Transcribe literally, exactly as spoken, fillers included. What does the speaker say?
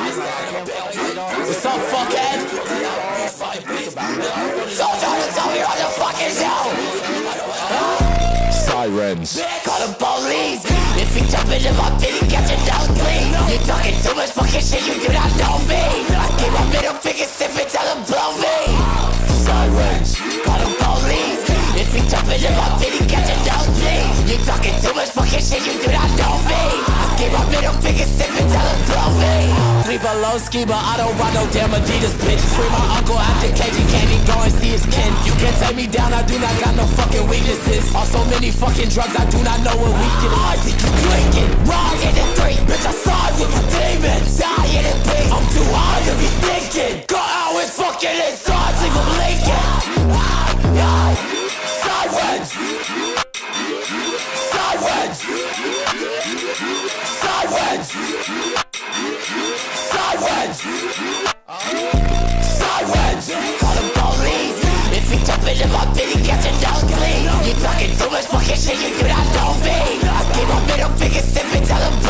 What's up, fuckhead? So trying to tell me on the fucking show. Sirens. Call the police. If you jump into my pity, catch it down, please. You're talking too much fucking shit, you do not know me. I keep my middle finger sipping, tell them blow me. Sirens. Call the police. If you jump into my pity, catch it down, please. You're talking too much fucking shit, you do not know me. I keep my middle finger sipping, tell them blow me. Sleep alone, schema, I don't want no damn Adidas, bitch. Free my uncle after K G, can't even go and see his kin. You can't take me down, I do not got no fucking weaknesses. On so many fucking drugs, I do not know what we can. I think you drinking, wrong in the three. Bitch, I saw it with the demons, die in the pig. I'm too high to be thinking. Go out and fucking inside, leave him leaking. Sirens. Sirens. Sirens. Sirens, call the police. If you jump into my pity, catch it down clean. You're talking too much fucking shit, you do not know me. I keep my middle finger sipping, tell them